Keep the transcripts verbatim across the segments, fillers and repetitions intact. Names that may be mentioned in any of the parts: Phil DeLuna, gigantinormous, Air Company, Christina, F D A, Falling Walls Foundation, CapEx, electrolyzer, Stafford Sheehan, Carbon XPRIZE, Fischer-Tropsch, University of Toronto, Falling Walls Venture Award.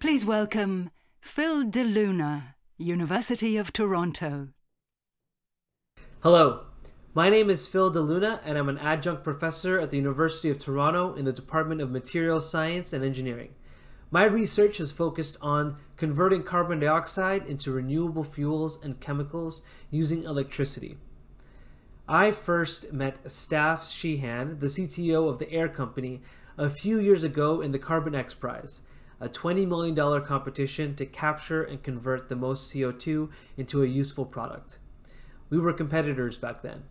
Please welcome Phil DeLuna, University of Toronto. Hello, my name is Phil DeLuna and I'm an adjunct professor at the University of Toronto in the Department of Materials Science and Engineering. My research has focused on converting carbon dioxide into renewable fuels and chemicals using electricity. I first met Stafford Sheehan, the C T O of the Air Company, a few years ago in the Carbon XPRIZE, a twenty million dollar competition to capture and convert the most C O two into a useful product. We were competitors back then.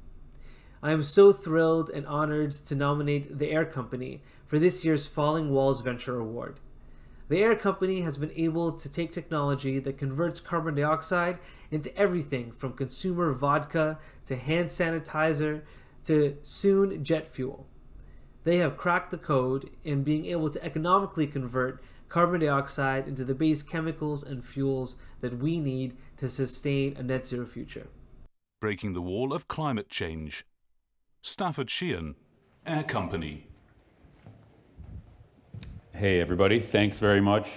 I am so thrilled and honored to nominate the Air Company for this year's Falling Walls Venture Award. The Air Company has been able to take technology that converts carbon dioxide into everything from consumer vodka to hand sanitizer to soon jet fuel. They have cracked the code in being able to economically convert carbon dioxide into the base chemicals and fuels that we need to sustain a net zero future. Breaking the wall of climate change. Stafford Sheehan, Air Company. Hey everybody, thanks very much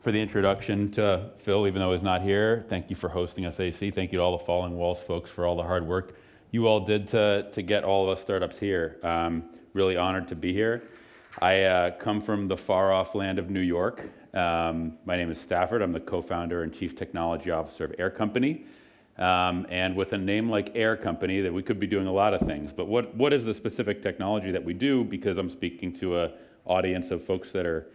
for the introduction to Phil, even though he's not here. Thank you for hosting us, A C. Thank you to all the Falling Walls folks for all the hard work you all did to, to get all of us startups here. Um, really honored to be here. I uh, come from the far-off land of New York. Um, my name is Stafford. I'm the co-founder and chief technology officer of Air Company. Um, and with a name like Air Company, that we could be doing a lot of things. But what, what is the specific technology that we do? Because I'm speaking to a audience of folks that are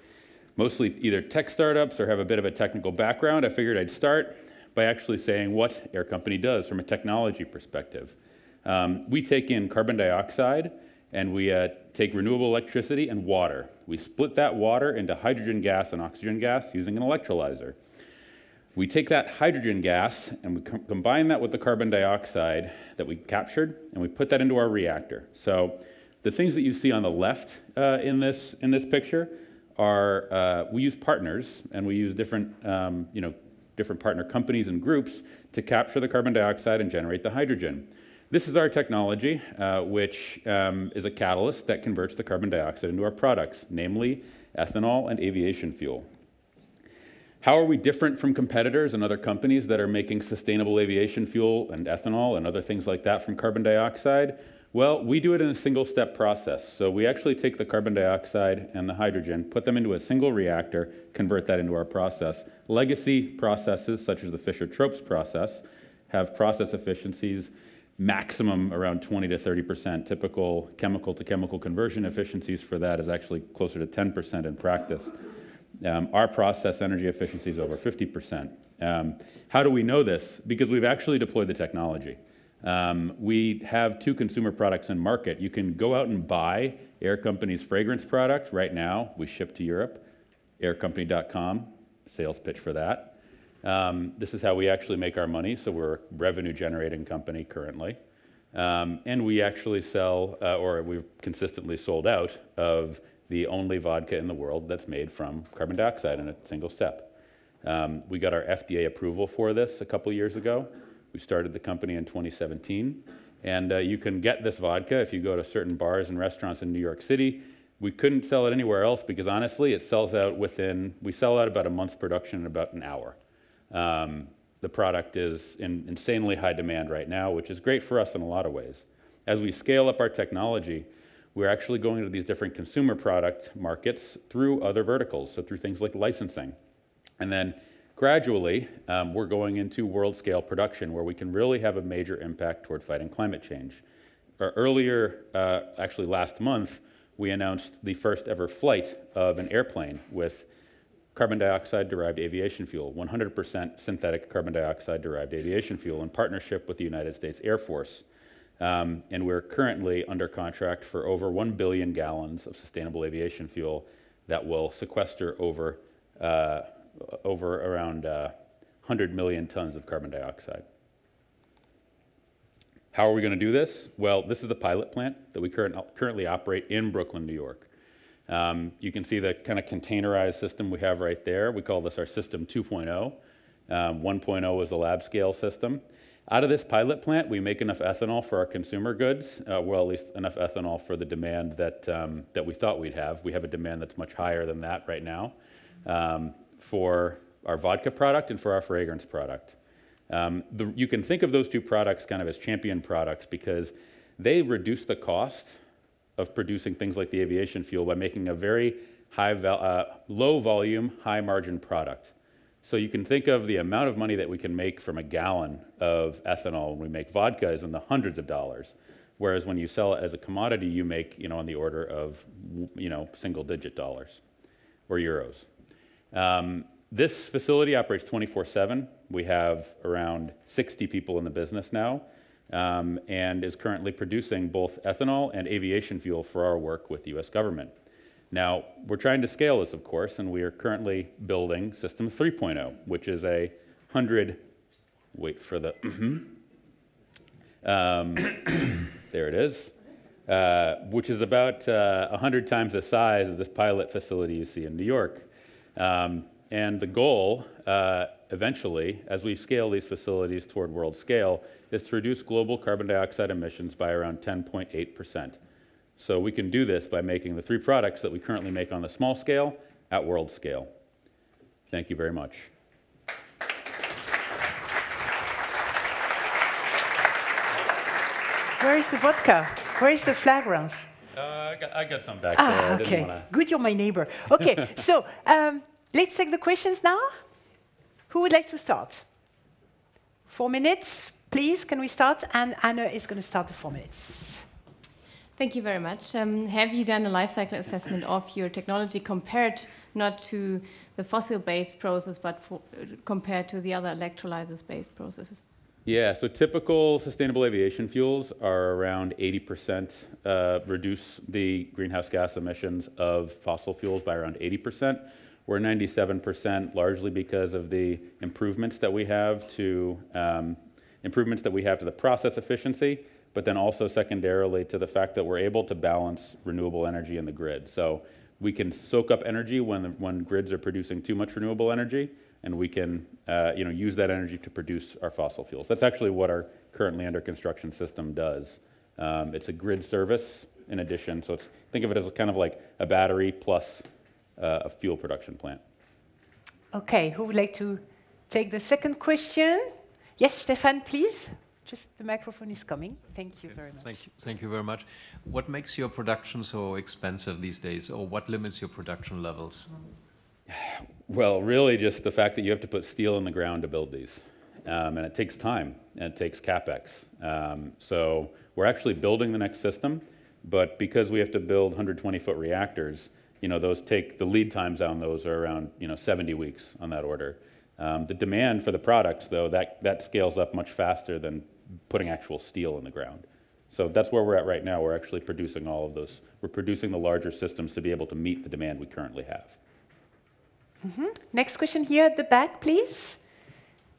mostly either tech startups or have a bit of a technical background, I figured I'd start by actually saying what Air Company does from a technology perspective. Um, we take in carbon dioxide and we uh, take renewable electricity and water. We split that water into hydrogen gas and oxygen gas using an electrolyzer. We take that hydrogen gas and we com- combine that with the carbon dioxide that we captured and we put that into our reactor. So the things that you see on the left uh, in this in this picture are uh, we use partners and we use different um, you know different partner companies and groups to capture the carbon dioxide and generate the hydrogen. This is our technology, uh, which um, is a catalyst that converts the carbon dioxide into our products, namely ethanol and aviation fuel. How are we different from competitors and other companies that are making sustainable aviation fuel and ethanol and other things like that from carbon dioxide? Well, we do it in a single step process. So we actually take the carbon dioxide and the hydrogen, put them into a single reactor, convert that into our process. Legacy processes, such as the Fischer-Tropsch process, have process efficiencies maximum around twenty to thirty percent. Typical chemical to chemical conversion efficiencies for that is actually closer to ten percent in practice. Um, our process energy efficiency is over fifty percent. Um, how do we know this? Because we've actually deployed the technology. Um, we have two consumer products in market. You can go out and buy Air Company's fragrance product right now. We ship to Europe, air company dot com, sales pitch for that. Um, this is how we actually make our money, so we're a revenue generating company currently. Um, and we actually sell, uh, or we've consistently sold out of the only vodka in the world that's made from carbon dioxide in a single step. Um, we got our F D A approval for this a couple years ago. We started the company in twenty seventeen, and uh, you can get this vodka if you go to certain bars and restaurants in New York City. We couldn't sell it anywhere else because honestly, it sells out within, we sell out about a month's production in about an hour. Um, the product is in insanely high demand right now, which is great for us in a lot of ways. As we scale up our technology, we're actually going into these different consumer product markets through other verticals, so through things like licensing. And then gradually, um, we're going into world-scale production where we can really have a major impact toward fighting climate change. Or earlier, uh, actually last month, we announced the first ever flight of an airplane with carbon dioxide-derived aviation fuel, one hundred percent synthetic carbon dioxide-derived aviation fuel in partnership with the United States Air Force. Um, and we're currently under contract for over one billion gallons of sustainable aviation fuel that will sequester over uh, over around uh, one hundred million tons of carbon dioxide. How are we going to do this? Well, this is the pilot plant that we current, currently operate in Brooklyn, New York. Um, you can see the kind of containerized system we have right there. We call this our system two point oh. Um, one point oh was the lab scale system. Out of this pilot plant, we make enough ethanol for our consumer goods, uh, well, at least enough ethanol for the demand that, um, that we thought we'd have. We have a demand that's much higher than that right now. Um, for our vodka product and for our fragrance product. Um, the, you can think of those two products kind of as champion products because they reduce the cost of producing things like the aviation fuel by making a very high val uh, low volume, high margin product. So you can think of the amount of money that we can make from a gallon of ethanol when we make vodka is in the hundreds of dollars, whereas when you sell it as a commodity, you make, you know, on the order of, you know, single digit dollars or euros. Um, this facility operates twenty-four seven. We have around sixty people in the business now, um, and is currently producing both ethanol and aviation fuel for our work with the U S government. Now, we're trying to scale this, of course, and we are currently building System three point oh, which is a hundred, wait for the, um, there it is, uh, which is about uh, one hundred times the size of this pilot facility you see in New York. Um, and the goal, uh, eventually, as we scale these facilities toward world scale, is to reduce global carbon dioxide emissions by around ten point eight percent. So we can do this by making the three products that we currently make on the small scale at world scale. Thank you very much. Where is the vodka? Where is the flagrance? Uh, I, got, I got some back ah, there. I okay. didn't wanna... Good, you're my neighbor. Okay, so um, let's take the questions now. Who would like to start? Four minutes, please, can we start? And Anna is going to start the four minutes. Thank you very much. Um, have you done a life cycle assessment of your technology compared not to the fossil-based process, but for, uh, compared to the other electrolysis-based processes? Yeah, so typical sustainable aviation fuels are around eighty percent, uh, reduce the greenhouse gas emissions of fossil fuels by around eighty percent. We're ninety-seven percent largely because of the improvements that we have to, um, improvements that we have to the process efficiency, but then also secondarily to the fact that we're able to balance renewable energy in the grid. So we can soak up energy when, the, when grids are producing too much renewable energy, and we can uh, you know, use that energy to produce our fossil fuels. That's actually what our currently under construction system does. Um, it's a grid service in addition, so it's, think of it as kind of like a battery plus uh, a fuel production plant. Okay, who would like to take the second question? Yes, Stefan, please. Just the microphone is coming. Thank you very much. Thank you, thank you very much. What makes your production so expensive these days, or what limits your production levels? Well, really just the fact that you have to put steel in the ground to build these. Um, and it takes time, and it takes CapEx. Um, so we're actually building the next system, but because we have to build one hundred twenty foot reactors, you know, those take, the lead times on those are around, you know, seventy weeks on that order. Um, the demand for the products, though, that, that scales up much faster than putting actual steel in the ground. So that's where we're at right now. We're actually producing all of those. We're producing the larger systems to be able to meet the demand we currently have. Mm-hmm. Next question here at the back, please.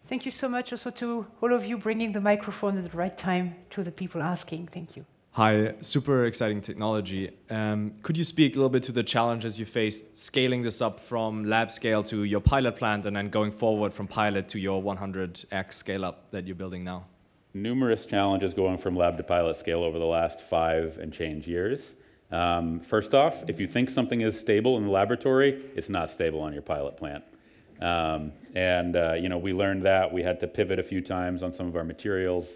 Thank you so much also to all of you bringing the microphone at the right time to the people asking. Thank you. Hi, super exciting technology. Um, could you speak a little bit to the challenges you faced scaling this up from lab scale to your pilot plant and then going forward from pilot to your one hundred X scale up that you're building now? Numerous challenges going from lab to pilot scale over the last five and change years. Um, first off, if you think something is stable in the laboratory, it's not stable on your pilot plant. Um, and uh, you know, we learned that. We had to pivot a few times on some of our materials.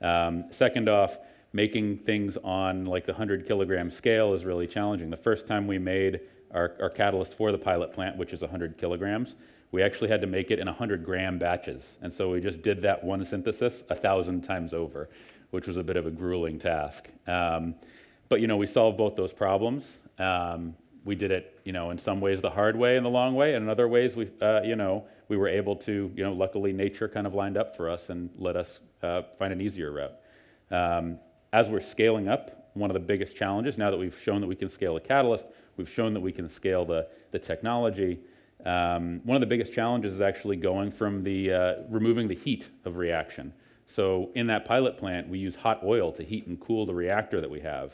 Um, second off, making things on like the one hundred kilogram scale is really challenging. The first time we made our, our catalyst for the pilot plant, which is one hundred kilograms, we actually had to make it in one hundred gram batches. And so we just did that one synthesis a thousand times over, which was a bit of a grueling task. Um, but, you know, we solved both those problems. Um, we did it, you know, in some ways the hard way and the long way, and in other ways, we, uh, you know, we were able to, you know, luckily nature kind of lined up for us and let us uh, find an easier route. Um, as we're scaling up, one of the biggest challenges, now that we've shown that we can scale the catalyst, we've shown that we can scale the, the technology, Um, one of the biggest challenges is actually going from the, uh, removing the heat of reaction. So in that pilot plant, we use hot oil to heat and cool the reactor that we have.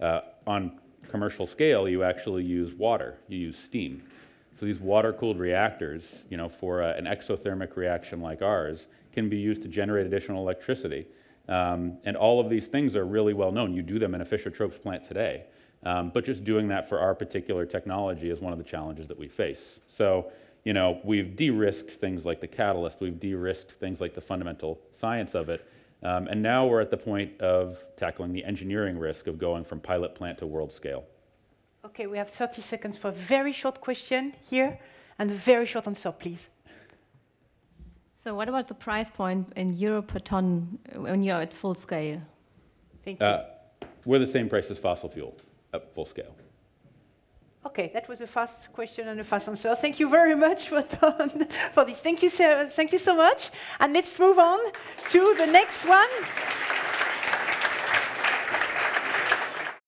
Uh, on commercial scale, you actually use water, you use steam. So these water-cooled reactors, you know, for uh, an exothermic reaction like ours, can be used to generate additional electricity. Um, and all of these things are really well known. You do them in a Fischer-Tropsch plant today. Um, but just doing that for our particular technology is one of the challenges that we face. So, you know, we've de-risked things like the catalyst, we've de-risked things like the fundamental science of it, um, and now we're at the point of tackling the engineering risk of going from pilot plant to world scale. Okay, we have thirty seconds for a very short question here, and a very short answer, please. So what about the price point in euro per ton when you're at full scale? Thank you. Uh, we're the same price as fossil fuel at full scale. Okay, that was a fast question and a fast answer. Thank you very much for, for this. Thank you, sir. Thank you so much. And let's move on to the next one.